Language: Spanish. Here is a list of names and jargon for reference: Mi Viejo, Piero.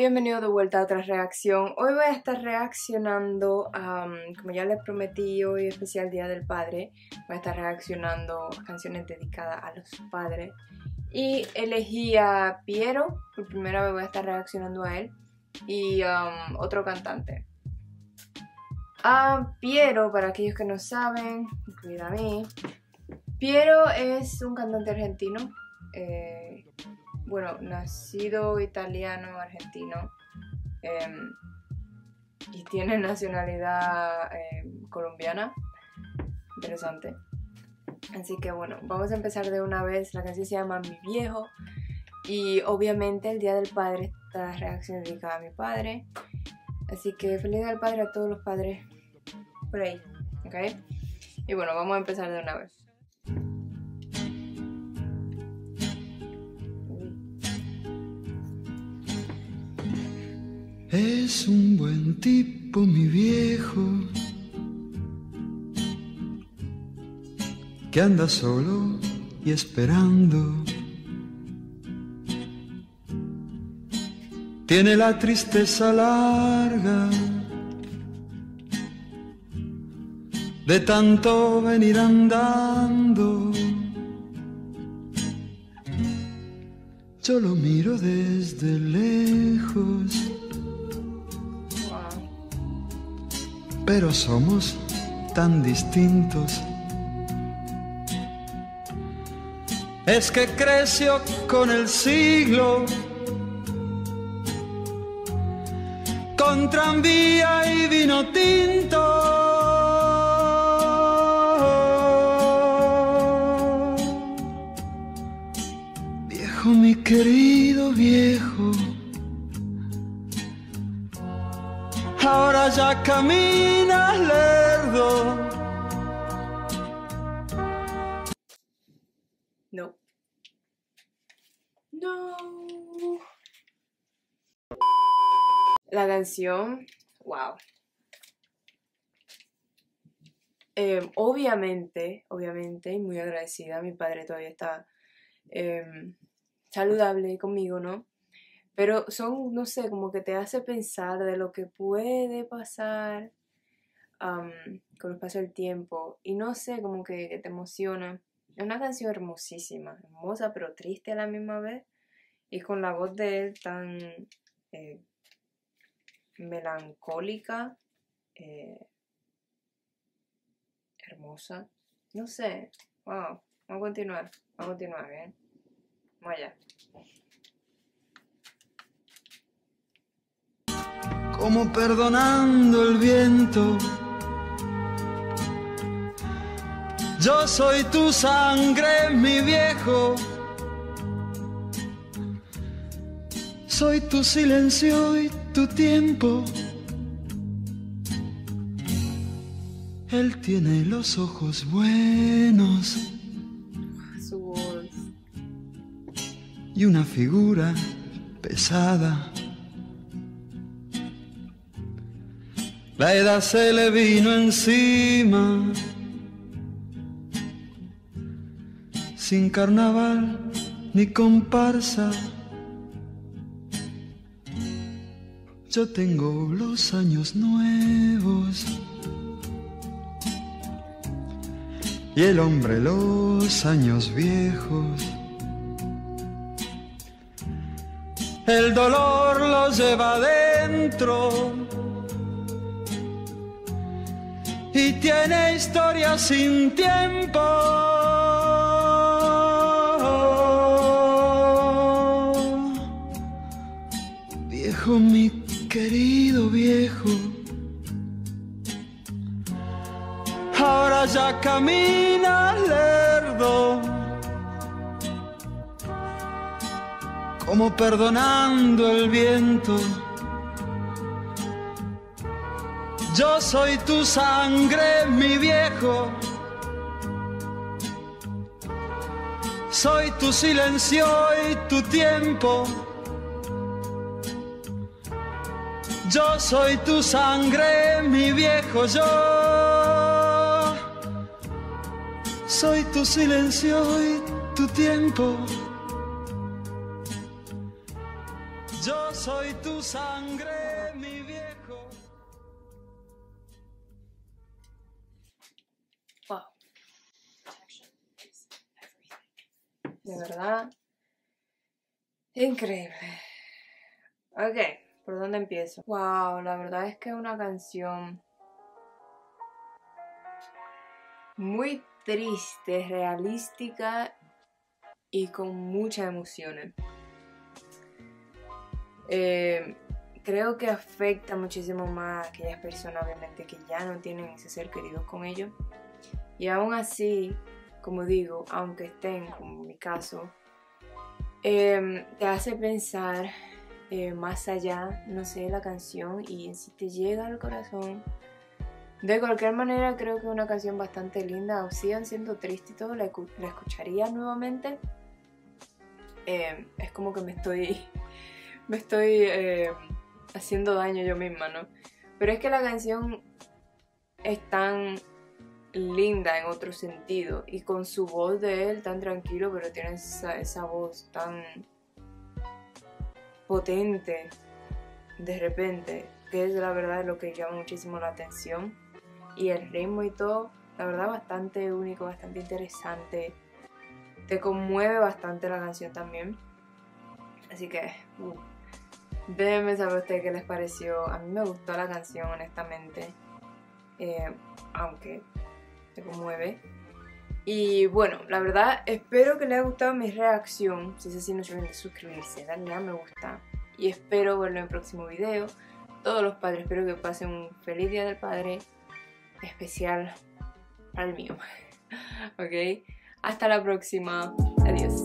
bienvenido de vuelta a otra reacción. Hoy voy a estar reaccionando, como ya les prometí, hoy es especial Día del Padre. Voy a estar reaccionando a canciones dedicadas a los padres. Y elegí a Piero, por primera vez voy a estar reaccionando a él. Y otro cantante. Piero, para aquellos que no saben, incluida a mí. Piero es un cantante argentino. Bueno, nacido italiano, argentino, y tiene nacionalidad colombiana. Interesante. Así que bueno, vamos a empezar de una vez. La canción se llama Mi Viejo. Y obviamente el Día del Padre, esta reacción es dedicada a mi padre. Así que feliz Día del Padre a todos los padres por ahí, ¿ok? Y bueno, vamos a empezar de una vez. Es un buen tipo, mi viejo, que anda solo y esperando. Tiene la tristeza larga de tanto venir andando. Yo lo miro desde lejos, pero somos tan distintos. Es que creció con el siglo, con tranvía y vino tinto. Viejo, mi querido viejo, ahora ya caminas lerdo. No. No. La canción, wow. Obviamente, muy agradecida. Mi padre todavía está saludable conmigo, ¿no? Pero son, no sé, como que te hace pensar de lo que puede pasar con el paso del tiempo. Y no sé, como que te emociona. Es una canción hermosísima, hermosa pero triste a la misma vez. Y con la voz de él tan melancólica, hermosa. No sé, wow, vamos a continuar, ¿bien? Vamos allá. Como perdonando el viento, yo soy tu sangre, mi viejo. Soy tu silencio y tu tiempo. Él tiene los ojos buenos y una figura pesada. La edad se le vino encima, sin carnaval ni comparsa. Yo tengo los años nuevos y el hombre los años viejos. El dolor lo lleva adentro y tiene historia sin tiempo. Viejo, mi querido viejo, ahora ya camina lerdo, como perdonando el viento. Yo soy tu sangre, mi viejo. Soy tu silencio y tu tiempo. Yo soy tu sangre, mi viejo. Yo soy tu silencio y tu tiempo. Yo soy soy tu sangre, mi viejo. Wow. De verdad, increíble. Ok, ¿por dónde empiezo? Wow, la verdad es que es una canción muy triste, realística y con muchas emociones. Creo que afecta muchísimo más a aquellas personas, obviamente, que ya no tienen ese ser querido con ellos. Y aún así, como digo, aunque estén, como en mi caso, te hace pensar más allá, no sé, la canción, y si te llega al corazón. De cualquier manera, creo que es una canción bastante linda. O sigan siendo tristes y todo, la escucharía nuevamente. Es como que me estoy haciendo daño yo misma, ¿no? Pero es que la canción es tan linda en otro sentido, y con su voz de él tan tranquilo, pero tiene esa voz tan potente de repente, que es la verdad lo que llama muchísimo la atención. Y el ritmo y todo, la verdad, bastante único, bastante interesante. Te conmueve bastante la canción también. Así que déjenme saber a ustedes qué les pareció. A mí me gustó la canción, honestamente, aunque te conmueve. Y bueno, la verdad, espero que les haya gustado mi reacción. Si es así, no se olviden de suscribirse, darle a me gusta, y espero verlo en el próximo video. Todos los padres, espero que pasen un feliz Día del Padre, especial para el mío. Ok, hasta la próxima, adiós.